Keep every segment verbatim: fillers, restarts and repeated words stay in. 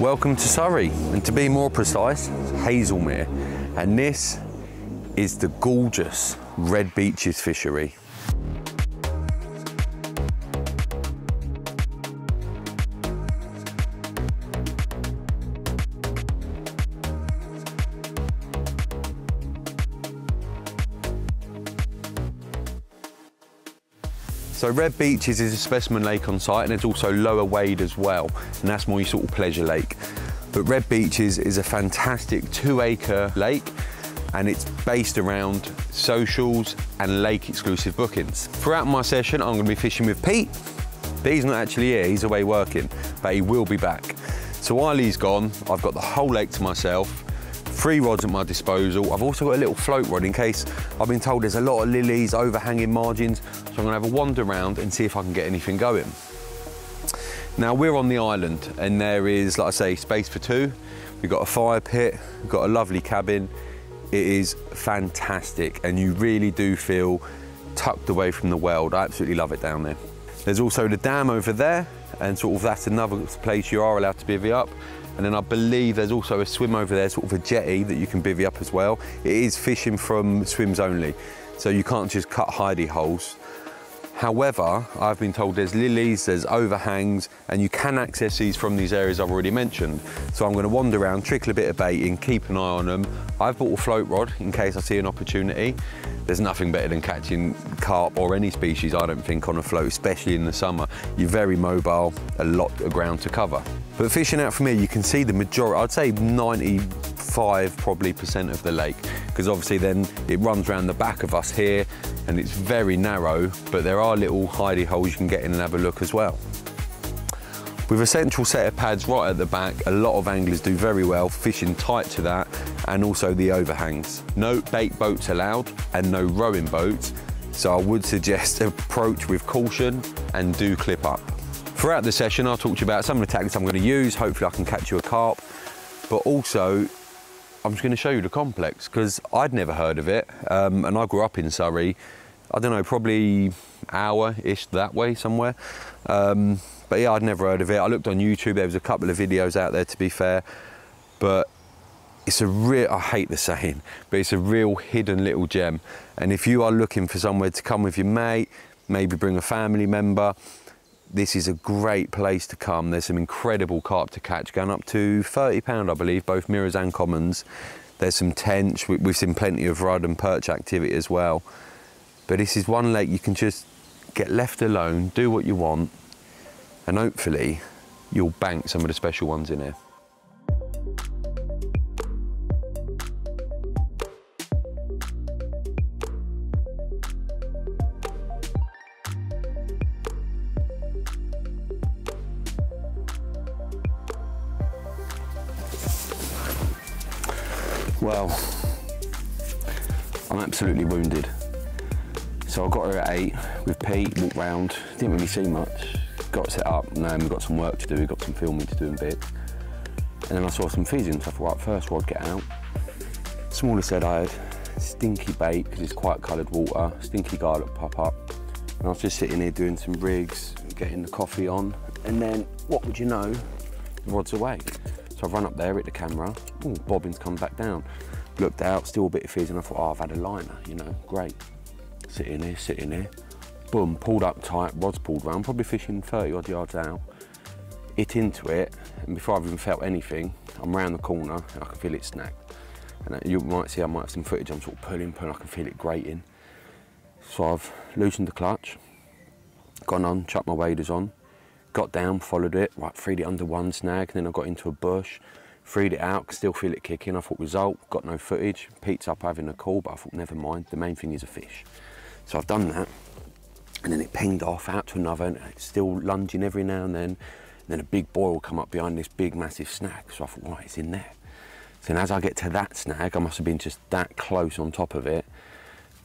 Welcome to Surrey, and to be more precise, Hazelmere. And this is the gorgeous Red Beeches fishery. So Red Beeches is a specimen lake on site, and there's also Lower Wade as well, and that's more your sort of pleasure lake. But Red Beeches is a fantastic two acre lake, and it's based around socials and lake exclusive bookings. Throughout my session, I'm gonna be fishing with Pete, but he's not actually here, he's away working, but he will be back. So while he's gone, I've got the whole lake to myself, three rods at my disposal. I've also got a little float rod in case I've been told there's a lot of lilies, overhanging margins, so I'm gonna have a wander around and see if I can get anything going. Now we're on the island, and there is, like I say, space for two. We've got a fire pit, we've got a lovely cabin. It is fantastic, and you really do feel tucked away from the world. I absolutely love it down there. There's also the dam over there, and sort of that's another place you are allowed to bivvy up. And then I believe there's also a swim over there, sort of a jetty that you can bivvy up as well. It is fishing from swims only, so you can't just cut hidey holes. However, I've been told there's lilies, there's overhangs, and you can access these from these areas I've already mentioned. So I'm gonna wander around, trickle a bit of bait in, keep an eye on them. I've bought a float rod in case I see an opportunity. There's nothing better than catching carp or any species, I don't think, on a float, especially in the summer. You're very mobile, a lot of ground to cover. But fishing out from here, you can see the majority, I'd say ninety-five probably percent of the lake, because obviously then it runs around the back of us here, and it's very narrow, but there are little hidey holes you can get in and have a look as well. With a central set of pads right at the back, a lot of anglers do very well fishing tight to that, and also the overhangs. No bait boats allowed and no rowing boats, so I would suggest approach with caution and do clip up. Throughout the session, I'll talk to you about some of the tactics I'm going to use. Hopefully I can catch you a carp, but also I'm just going to show you the complex, because I'd never heard of it, um, and I grew up in Surrey. I don't know, probably hour-ish that way somewhere. Um, but yeah, I'd never heard of it. I looked on YouTube, there was a couple of videos out there, to be fair, but it's a real, I hate the saying, but it's a real hidden little gem. And if you are looking for somewhere to come with your mate, maybe bring a family member, this is a great place to come. There's some incredible carp to catch, going up to thirty pound, I believe, both mirrors and commons. There's some tench, we've seen plenty of rudd and perch activity as well. But this is one lake you can just get left alone, do what you want, and hopefully you'll bank some of the special ones in here. Well, I'm absolutely wounded. So I got here at eight with Pete, walked round, didn't really see much. Got set up, and then we got some work to do, we got some filming to do and bits. And then I saw some fizzing, so I thought, right, first rod, get out. Smaller said I had stinky bait, because it's quite coloured water, stinky garlic pop up. And I was just sitting here doing some rigs, getting the coffee on, and then, what would you know, the rod's away. So I run up there, hit the camera, ooh, bobbin's come back down. Looked out, still a bit of fizz, and I thought, oh, I've had a liner, you know, great. Sitting here, sitting here, boom, pulled up tight, rod's pulled round, probably fishing thirty odd yards out, hit into it, and before I've even felt anything, I'm round the corner and I can feel it snag. And you might see I might have some footage, I'm sort of pulling, pulling, I can feel it grating. So I've loosened the clutch, gone on, chucked my waders on, got down, followed it, right, freed it under one snag, and then I got into a bush, freed it out, could still feel it kicking. I thought, result, got no footage, Pete's up having a call, but I thought, never mind, the main thing is a fish. So I've done that, and then it pinged off out to another, and it's still lunging every now and then. And then a big boy will come up behind this big, massive snag. So I thought, right, it's in there. So as I get to that snag, I must have been just that close on top of it.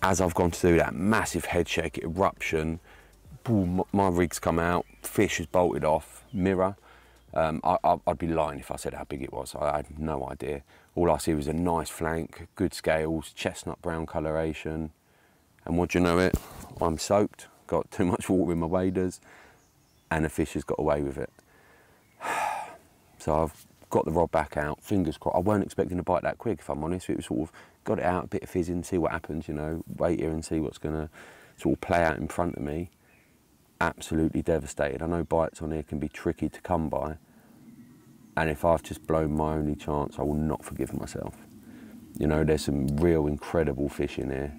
As I've gone to do that massive head shake, eruption, boom, my rig's come out, fish has bolted off, mirror. Um, I, I, I'd be lying if I said how big it was. I had no idea. All I see was a nice flank, good scales, chestnut brown coloration. And what do you know it? I'm soaked, got too much water in my waders, and a fish has got away with it. So I've got the rod back out, fingers crossed. I weren't expecting to bite that quick, if I'm honest. It was sort of got it out, a bit of fizzing, see what happens, you know, wait here and see what's going to sort of play out in front of me. Absolutely devastated. I know bites on here can be tricky to come by, and if I've just blown my only chance, I will not forgive myself. You know, there's some real incredible fish in here,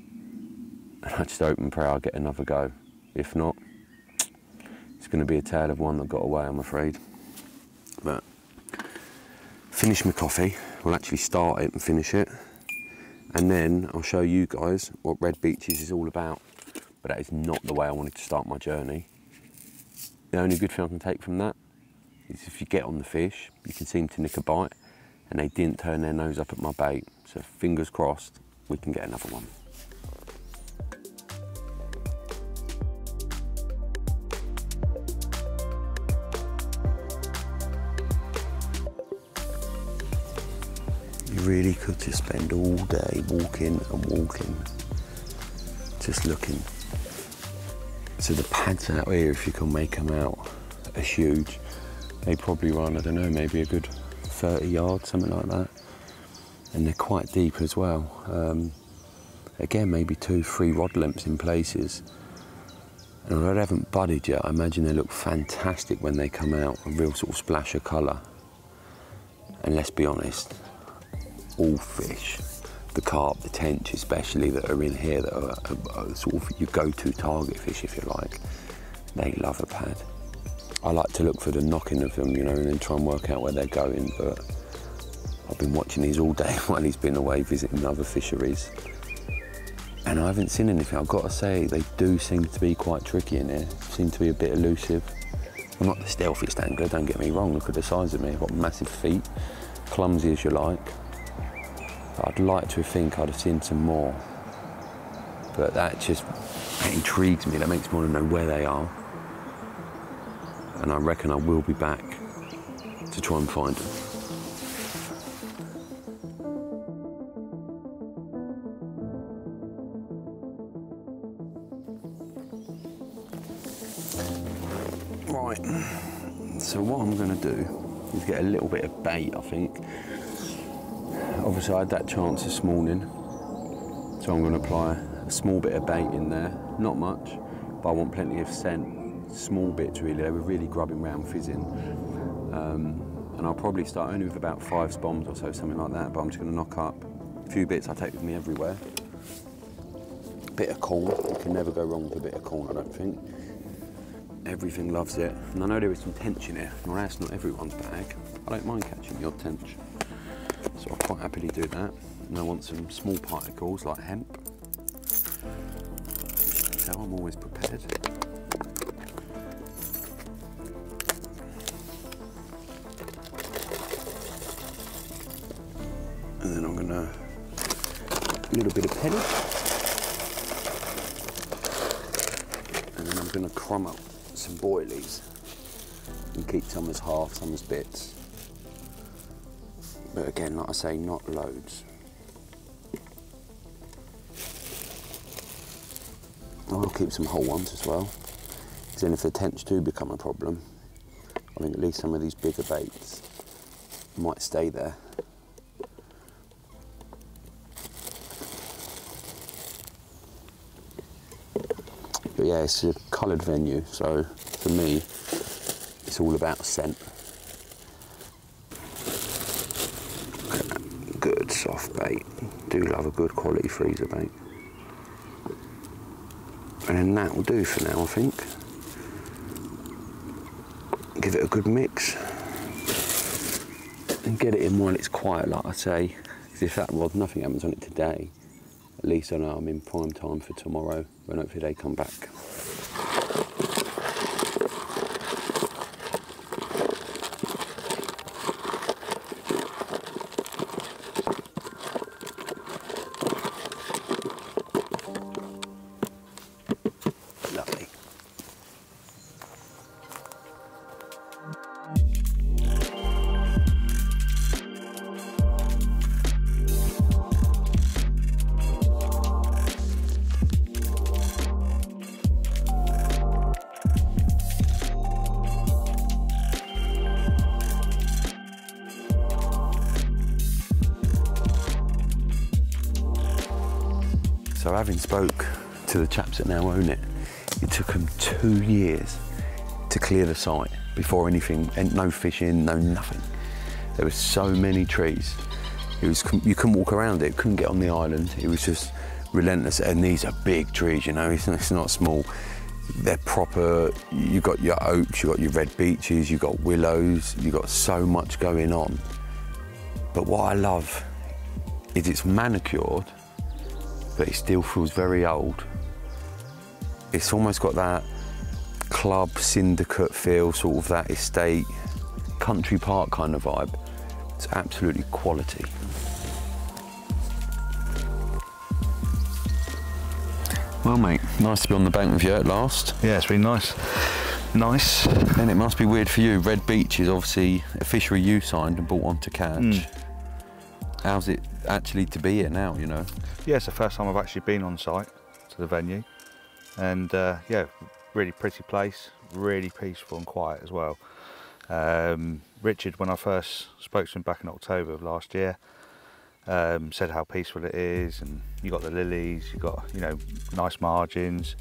and I just hope and pray I'll get another go. If not, it's going to be a tale of one that got away, I'm afraid. But finish my coffee. We'll actually start it and finish it, and then I'll show you guys what Red Beeches is all about. But that is not the way I wanted to start my journey. The only good thing I can take from that is if you get on the fish, you can seem to nick a bite, and they didn't turn their nose up at my bait. So fingers crossed, we can get another one. You really could just spend all day walking and walking, just looking. So the pads out here, if you can make them out, are huge. They probably run, I don't know, maybe a good thirty yards, something like that. And they're quite deep as well. Um, again, maybe two, three rod lengths in places. And although they haven't budded yet, I imagine they look fantastic when they come out, a real sort of splash of colour. And let's be honest, all fish, the carp, the tench especially, that are in here, that are, are, are sort of your go-to target fish, if you like, they love a pad. I like to look for the knocking of them, you know, and then try and work out where they're going, but I've been watching these all day while he's been away visiting other fisheries, and I haven't seen anything. I've got to say, they do seem to be quite tricky in here, seem to be a bit elusive. I'm not the stealthiest angler, don't get me wrong, look at the size of me, I've got massive feet, clumsy as you like. But I'd like to think I'd have seen some more, but that just that intrigues me, that makes me want to know where they are. And I reckon I will be back to try and find them. Right, so what I'm going to do is get a little bit of bait, I think. Obviously I had that chance this morning, so I'm going to apply a small bit of bait in there, not much, but I want plenty of scent. Small bits really, they were really grubbing round, fizzing, um, and I'll probably start only with about five spoms or so, something like that, but I'm just going to knock up a few bits I take with me everywhere. A bit of corn, you can never go wrong with a bit of corn, I don't think. Everything loves it, and I know there is some tench in here, and that's not everyone's bag. I don't mind catching the odd tench, so I'll quite happily do that, and I want some small particles like hemp, so I'm always prepared. And then I'm gonna, a little bit of penny. And then I'm gonna crumb up some boilies and keep some as half, some as bits. But again, like I say, not loads. I'll keep some whole ones as well, because then if the tench do become a problem, I think at least some of these bigger baits might stay there. But yeah, it's a coloured venue, so for me, it's all about scent. Good soft bait. Do love a good quality freezer bait. And then that will do for now, I think. Give it a good mix. And get it in while it's quiet, like I say. Because if that rod, nothing happens on it today, at least I know I'm in prime time for tomorrow, when hopefully they come back. Lovely. So having spoke to the chaps that now own it, it took them two years to clear the site before anything, and no fishing, no nothing. There were so many trees. It was, you couldn't walk around it, couldn't get on the island. It was just relentless, and these are big trees, you know, it's, it's not small. They're proper, you've got your oaks, you've got your red beeches, you've got willows, you've got so much going on. But what I love is it's manicured, but it still feels very old. It's almost got that club, syndicate feel, sort of that estate, country park kind of vibe. It's absolutely quality. Well, mate, nice to be on the bank with you at last. Yeah, it's been nice. Nice. And it must be weird for you. Red Beach is obviously a fishery you signed and bought on to catch. Mm. How's it actually to be here now, you know? Yeah, it's the first time I've actually been on site to the venue. And uh, yeah, really pretty place, really peaceful and quiet as well. Um, Richard, when I first spoke to him back in October of last year, Um, said how peaceful it is, and you got the lilies, you got, you know, nice margins,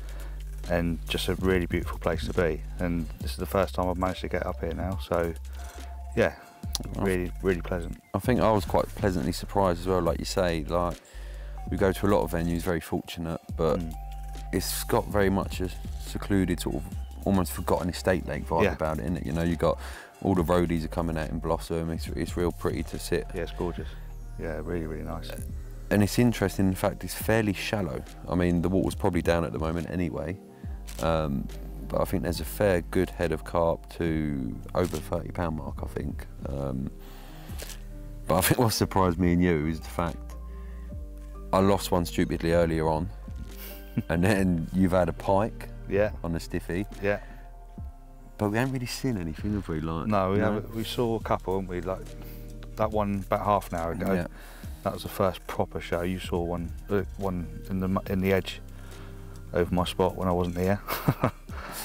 and just a really beautiful place to be. And this is the first time I've managed to get up here now, so yeah, really, really pleasant. I think I was quite pleasantly surprised as well, like you say. Like, we go to a lot of venues, very fortunate, but mm. it's got very much a secluded, sort of almost forgotten estate lake vibe yeah. about it, isn't it? You know, you got all the roadies are coming out in blossom. It's, it's real pretty to sit. Yeah, it's gorgeous. Yeah, really, really nice. And it's interesting, in fact, it's fairly shallow. I mean, the water's probably down at the moment anyway, um, but I think there's a fair good head of carp to over the thirty pound mark, I think. Um, but I think what surprised me and you is the fact I lost one stupidly earlier on, and then you've had a pike yeah. on the stiffy. Yeah. But we haven't really seen anything, have we? Like, no, we, you know? We saw a couple, haven't we? Like, that one about half an hour ago, yeah. that was the first proper show. You saw one one in the in the edge over my spot when I wasn't here.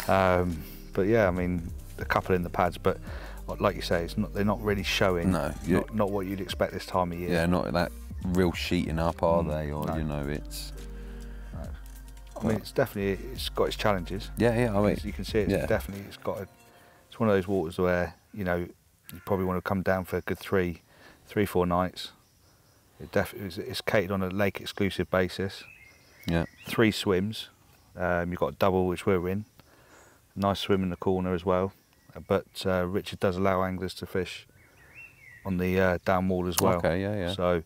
um, but yeah, I mean, a couple in the pads, but like you say, it's not, they're not really showing. No, not, not what you'd expect this time of year. Yeah, not that real sheeting up, are mm, they? Or no. you know, it's. No. I mean, well, it's definitely it's got its challenges. Yeah, yeah. I mean, you can see it's yeah. definitely it's got a, it's one of those waters where, you know, you probably want to come down for a good three, three, four nights. It definitely it's catered on a lake exclusive basis. Yeah. Three swims. Um, you've got a double, which we're in. Nice swim in the corner as well. But uh, Richard does allow anglers to fish on the uh, down wall as well. Okay. Yeah, yeah. So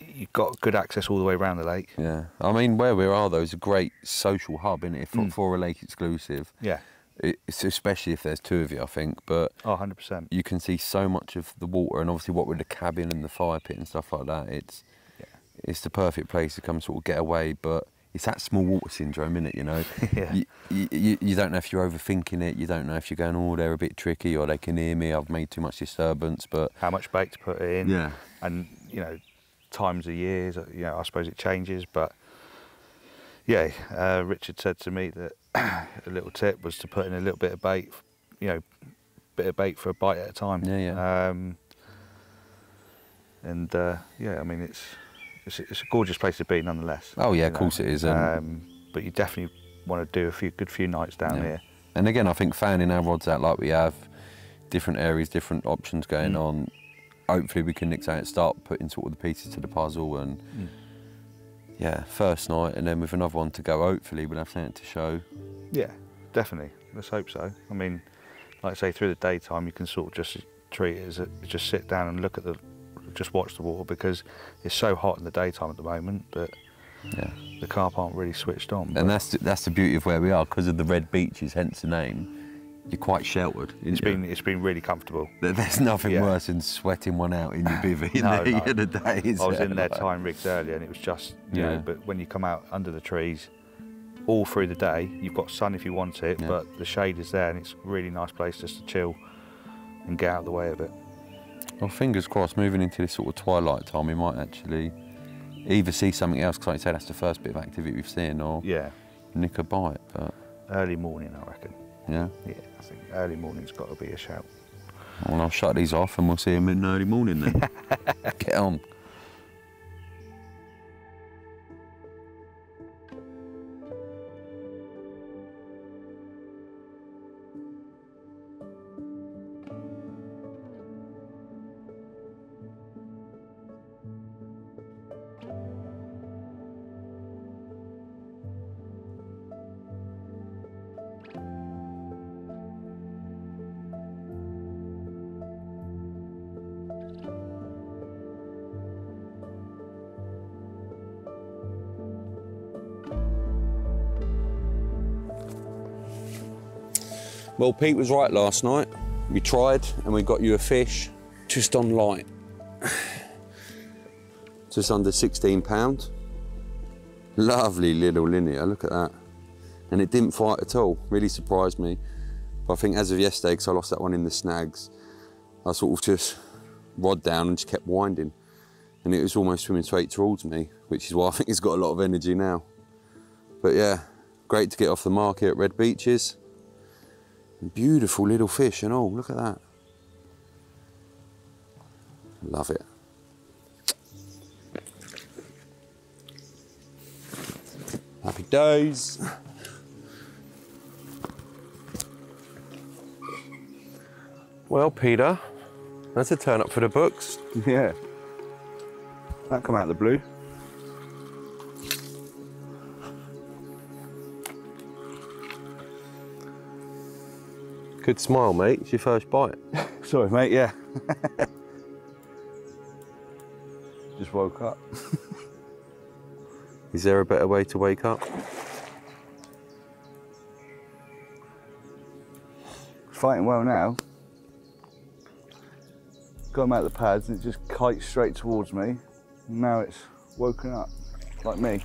you've got good access all the way around the lake. Yeah. I mean, where we are though is a great social hub, isn't it? For, mm. for a lake exclusive. Yeah. It's especially if there's two of you, I think, but oh, one hundred percent. You can see so much of the water, and obviously what with the cabin and the fire pit and stuff like that, it's yeah. it's the perfect place to come sort of get away. But it's that small water syndrome, isn't it, you know? yeah. you, you, you don't know if you're overthinking it, you don't know if you're going, oh, they're a bit tricky, or they can hear me, I've made too much disturbance, but... How much bait to put in, yeah. and, you know, times of years, you know, I suppose it changes, but... Yeah, uh, Richard said to me that a little tip was to put in a little bit of bait, you know, bit of bait for a bite at a time. Yeah, yeah. Um, and uh, yeah, I mean, it's, it's it's a gorgeous place to be, nonetheless. Oh yeah, of course it is. Um, um, but you definitely want to do a few good few nights down yeah. here. And again, I think fanning our rods out like we have, different areas, different options going mm. on. Hopefully, we can next out start putting sort of the pieces to the puzzle and. Mm. Yeah, first night, and then with another one to go, hopefully we'll have something to show. Yeah, definitely. Let's hope so. I mean, like I say, through the daytime, you can sort of just treat it as a, just sit down and look at the, just watch the water, because it's so hot in the daytime at the moment, but yeah. the carp aren't really switched on. And but. that's the, that's the beauty of where we are, because of the red beaches, hence the name. You're quite sheltered. It's you? been it's been really comfortable. There's nothing yeah. worse than sweating one out in your bivvy. no, in the, no. in the days. I was in there tying rigs earlier, and it was just you yeah. know. But when you come out under the trees, all through the day, you've got sun if you want it, yeah. but the shade is there, and it's a really nice place just to chill and get out of the way of it. Well, fingers crossed. Moving into this sort of twilight time, we might actually either see something else, because like you said, that's the first bit of activity we've seen, or yeah, nick a bite. But early morning, I reckon. Yeah? Yeah, I think early morning's got to be a shout. Well, I'll shut these off and we'll see them in the early morning then. Get on. Well, Pete was right last night. We tried and we got you a fish just on light. Just under sixteen pound. Lovely little linear, look at that. And it didn't fight at all, really surprised me. But I think as of yesterday, because I lost that one in the snags, I sort of just rod down and just kept winding. And it was almost swimming straight towards me, which is why I think it's got a lot of energy now. But yeah, great to get off the mark here at Red Beaches. Beautiful little fish and all, look at that. Love it. Happy days. Well, Peter, that's a turn up for the books. Yeah. That come out of the blue. Good smile, mate. It's your first bite. Sorry, mate, yeah. Just woke up. Is there a better way to wake up? Fighting well now. Got him out of the pads and it just kites straight towards me. Now it's woken up, like me.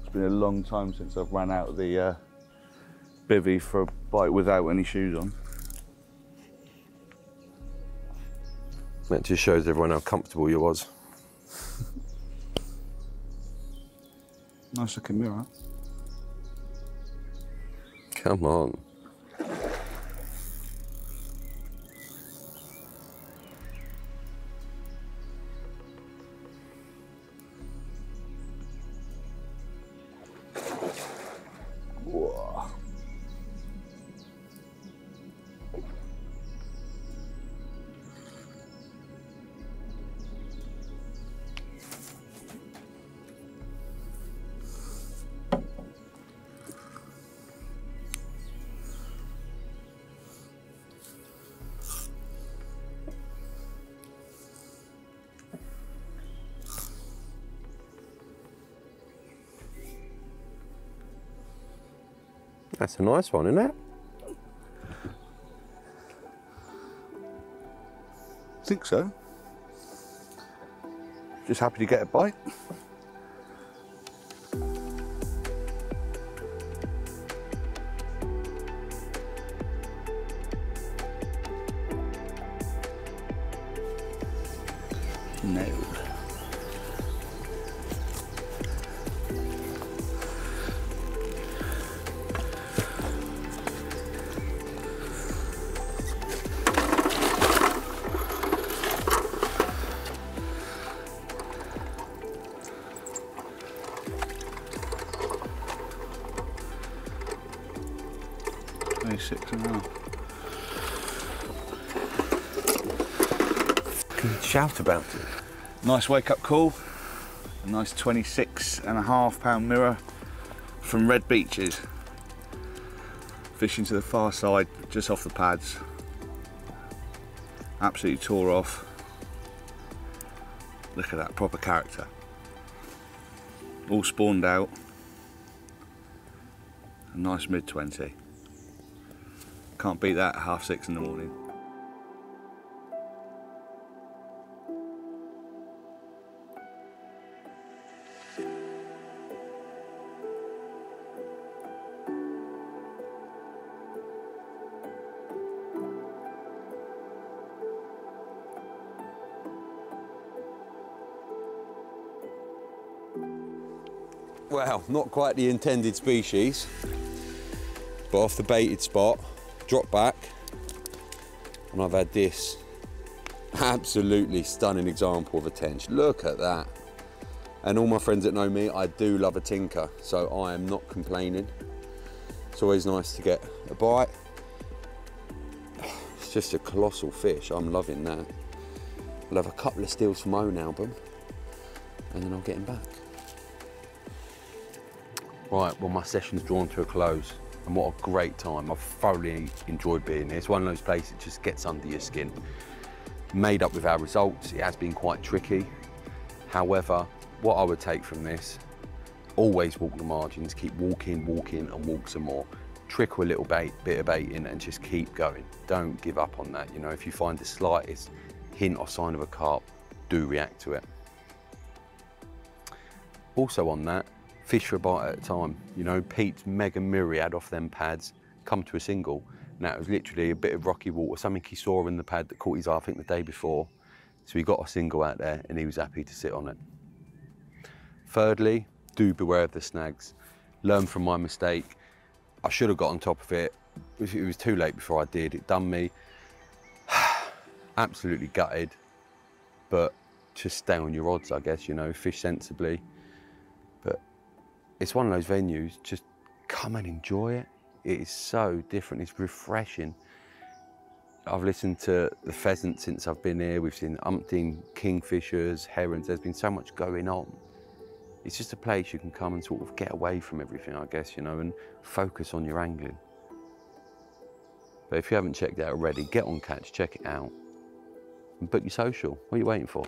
It's been a long time since I've ran out of the uh, bivvy for a bite without any shoes on. That just shows everyone how comfortable you was. Nice looking mirror. Come on. Whoa. That's a nice one, isn't it? I think so. Just happy to get a bite. Nailed. Six and a half. Can you shout about it? Nice wake up call. A nice twenty-six and a half pound mirror from Red Beaches. Fishing to the far side, just off the pads. Absolutely tore off. Look at that, proper character. All spawned out. A nice mid twenty. Can't beat that at half six in the morning. Well, not quite the intended species, but off the baited spot. Drop back, and I've had this absolutely stunning example of a tench. Look at that. And all my friends that know me, I do love a tinker, so I am not complaining. It's always nice to get a bite. It's just a colossal fish, I'm loving that. I'll have a couple of steals from my own album, and then I'll get him back. Right, well my session's drawn to a close. And what a great time. I've thoroughly enjoyed being here. It's one of those places that just gets under your skin. Made up with our results, it has been quite tricky. However, what I would take from this, always walk the margins, keep walking, walking, and walk some more. trickle a little bait, bit of bait in and just keep going. Don't give up on that. You know, if you find the slightest hint or sign of a carp, do react to it. Also on that, fish for a bite at a time. You know, Pete's mega myriad off them pads come to a single. Now it was literally a bit of rocky water, something he saw in the pad that caught his eye, I think, the day before. So he got a single out there and he was happy to sit on it. Thirdly, do beware of the snags. Learn from my mistake. I should have got on top of it. It was too late before I did. It done me. Absolutely gutted, but just stay on your odds, I guess, you know, fish sensibly. But it's one of those venues, just come and enjoy it. It is so different, it's refreshing. I've listened to the pheasant since I've been here. We've seen umpteen kingfishers, herons. There's been so much going on. It's just a place you can come and sort of get away from everything, I guess, you know, and focus on your angling. But if you haven't checked it out already, get on Catch, check it out, and book your social. What are you waiting for?